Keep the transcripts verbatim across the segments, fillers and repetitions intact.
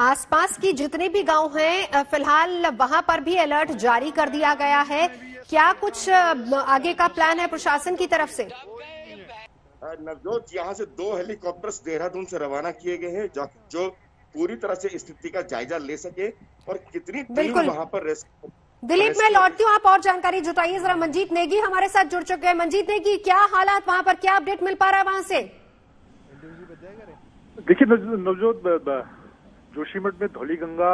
आसपास की जितने भी गांव हैं फिलहाल वहां पर भी अलर्ट जारी कर दिया गया है। क्या कुछ आगे का प्लान है प्रशासन की तरफ से? नवजोत, यहां से दो हेलीकॉप्टर्स देहरादून से रवाना किए गए हैं जो, जो पूरी तरह से स्थिति का जायजा ले सके और कितनी टीम वहां पर रेस्क्यू। दिलीप, मैं लौटती हूँ, आप और जानकारी जुटाइए जरा। मंजीत नेगी हमारे साथ जुड़ चुके हैं। मंजीत नेगी, क्या हालात वहाँ पर, क्या अपडेट मिल पा रहा है वहाँ से? देखिए नवजोत, जोशीमठ में धौलीगंगा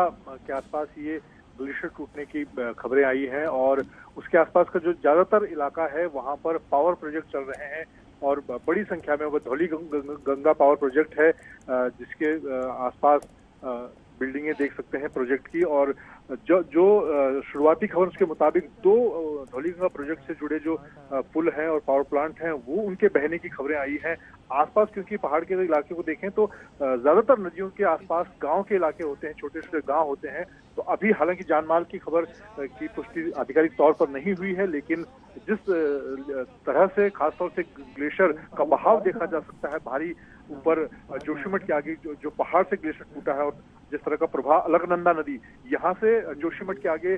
के आसपास ये ग्लेशियर टूटने की खबरें आई हैं और उसके आसपास का जो ज्यादातर इलाका है वहाँ पर पावर प्रोजेक्ट चल रहे हैं और बड़ी संख्या में। वो धौलीगंगा पावर प्रोजेक्ट है जिसके आसपास बिल्डिंगें देख सकते हैं प्रोजेक्ट की। और जो जो शुरुआती खबर उसके मुताबिक दो धौलीगंगा प्रोजेक्ट से जुड़े जो पुल हैं और पावर प्लांट हैं वो उनके बहने की खबरें आई हैं। आसपास क्योंकि पहाड़ के इलाके को देखें तो ज्यादातर नदियों के आसपास गांव के इलाके होते हैं, छोटे छोटे गांव होते हैं। तो अभी हालांकि जानमाल की खबर की पुष्टि आधिकारिक तौर पर नहीं हुई है, लेकिन जिस तरह से खासतौर से ग्लेशियर का बहाव देखा जा सकता है, भारी ऊपर जोशीमठ के आगे जो, जो पहाड़ से ग्लेशियर टूटा है और जिस तरह का प्रभाव, अलकनंदा नदी यहाँ से जोशीमठ के आगे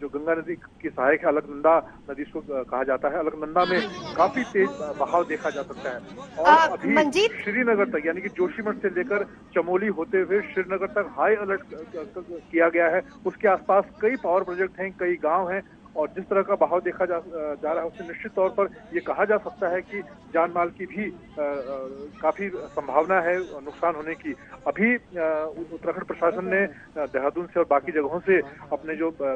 जो गंगा नदी की सहायक है अलकनंदा नदी इसको कहा जाता है, अलकनंदा में काफी तेज बहाव देखा जा सकता है। और अभी श्रीनगर तक यानी कि जोशीमठ से लेकर चमोली होते हुए श्रीनगर तक हाई अलर्ट किया गया है। उसके आसपास कई पावर प्रोजेक्ट हैं, कई गाँव हैं और जिस तरह का बहाव देखा जा, जा रहा है उससे निश्चित तौर पर ये कहा जा सकता है कि जानमाल की भी आ, आ, काफी संभावना है नुकसान होने की। अभी उत्तराखंड प्रशासन ने देहरादून से और बाकी जगहों से अपने जो आ,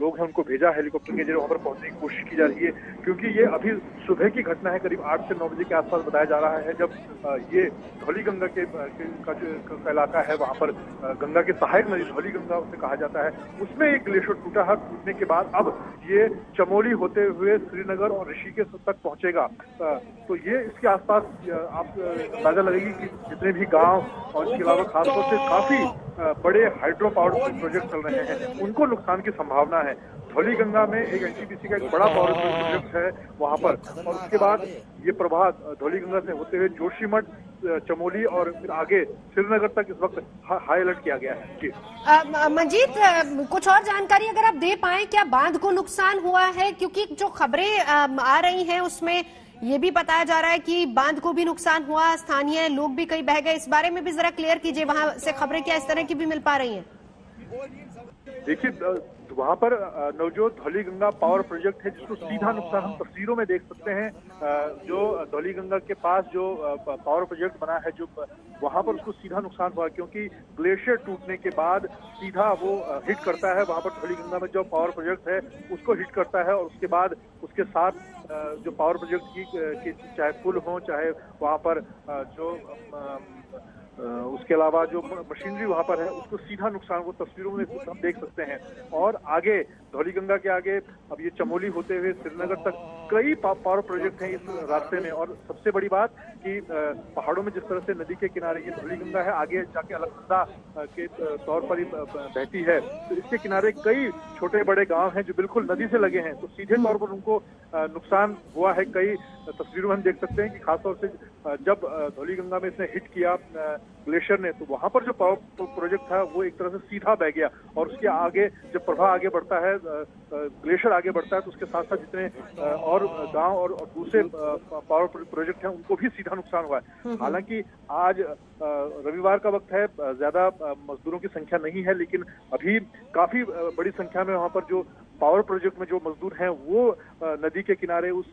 लोग हैं उनको भेजा, हेलीकॉप्टर के जरिए वहां पर पहुंचने की कोशिश की जा रही है क्योंकि ये अभी सुबह की घटना है, करीब आठ से नौ बजे के आसपास बताया जा रहा है जब आ, ये धौलीगंगा के का जो इलाका है वहाँ पर गंगा के सहायक नदी धौलीगंगा उसे कहा जाता है, उसमें एक ग्लेशियर टूटा है। टूटने के बाद अब ये चमोली होते हुए श्रीनगर और ऋषिकेश तक पहुंचेगा। तो ये इसके आसपास आप अंदाजा लगेगी कि जितने भी गांव और इसके अलावा खासतौर से काफी बड़े हाइड्रो पावर प्रोजेक्ट चल रहे हैं उनको नुकसान की संभावना है। धौलीगंगा में एक एनटीपीसी का एक बड़ा पावर प्रोजेक्ट है वहां पर और उसके बाद ये प्रभात धौलीगंगा से होते हुए जोशीमठ, चमोली और फिर आगे श्रीनगर तक इस वक्त हाई अलर्ट किया गया है। जी मंजीत, कुछ और जानकारी अगर आप दे पाए, क्या बांध को नुकसान हुआ है? क्योंकि जो खबरें आ रही हैं उसमें ये भी बताया जा रहा है कि बांध को भी नुकसान हुआ, स्थानीय लोग भी कई बह गए। इस बारे में भी जरा क्लियर कीजिए, वहाँ से खबरें क्या इस तरह की भी मिल पा रही हैं? देखिए वहाँ पर नवजोत धौलीगंगा पावर प्रोजेक्ट है जिसको सीधा नुकसान हम तस्वीरों में देख सकते हैं। जो धौलीगंगा के पास जो पावर प्रोजेक्ट बना है जो वहाँ पर उसको सीधा नुकसान हुआ क्योंकि ग्लेशियर टूटने के बाद सीधा वो हिट करता है। वहाँ पर धौलीगंगा में जो पावर प्रोजेक्ट है उसको हिट करता है और उसके बाद उसके साथ जो पावर प्रोजेक्ट की चाहे पुल हों, चाहे वहाँ पर जो उसके अलावा जो मशीनरी वहाँ पर है उसको सीधा नुकसान वो तस्वीरों में हम देख सकते हैं। और आगे धौलीगंगा के आगे अब ये चमोली होते हुए श्रीनगर तक कई पावर प्रोजेक्ट हैं इस रास्ते में। और सबसे बड़ी बात कि पहाड़ों में जिस तरह से नदी के किनारे ये धौलीगंगा है, आगे जाके अलकनंदा के तौर पर ही बहती है, तो इसके किनारे कई छोटे बड़े गाँव हैं जो बिल्कुल नदी से लगे हैं, तो सीधे तौर पर उनको नुकसान हुआ है। कई तस्वीरों में हम देख सकते हैं कि खासतौर से जब धौलीगंगा में इसने हिट किया ग्लेशियर ने तो वहां पर जो पावर प्रोजेक्ट था वो एक तरह से सीधा बह गया और उसके आगे जब प्रवाह आगे बढ़ता है, ग्लेशियर आगे बढ़ता है, तो उसके साथ साथ जितने और गांव और दूसरे पावर प्रोजेक्ट हैं उनको भी सीधा नुकसान हुआ है। हालांकि आज रविवार का वक्त है, ज्यादा मजदूरों की संख्या नहीं है, लेकिन अभी काफी बड़ी संख्या में वहाँ पर जो पावर प्रोजेक्ट में जो मजदूर हैं वो नदी के किनारे उस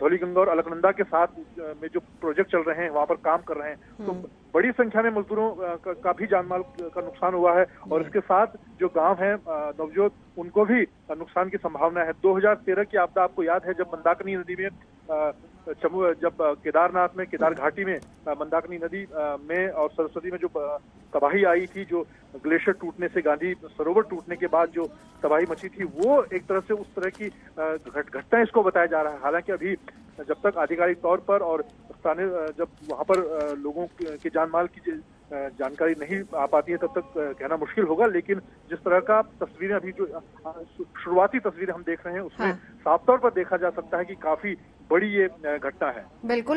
धौलीगंगा और अलकनंदा के साथ में जो प्रोजेक्ट चल रहे हैं वहाँ पर काम कर रहे हैं। तो बड़ी संख्या में मजदूरों का, का भी जानमाल का नुकसान हुआ है और इसके साथ जो गांव हैं नवजोत उनको भी नुकसान की संभावना है। दो हज़ार तेरह की आपदा आपको याद है जब मंदाकिनी नदी में आ, चमो जब केदारनाथ में, केदार घाटी में मंदाकिनी नदी में और सरस्वती में जो तबाही आई थी, जो ग्लेशियर टूटने से गांधी सरोवर टूटने के बाद जो तबाही मची थी, वो एक तरह से उस तरह की घटना इसको बताया जा रहा है। हालांकि अभी जब तक आधिकारिक तौर पर और स्थानीय जब वहां पर लोगों के जानमाल की जानकारी नहीं आ पाती है तब तक कहना मुश्किल होगा, लेकिन जिस तरह का तस्वीरें अभी जो शुरुआती तस्वीरें हम देख रहे हैं उसमें साफ तौर पर देखा जा सकता है कि काफी बड़ी ये घटना है। बिल्कुल।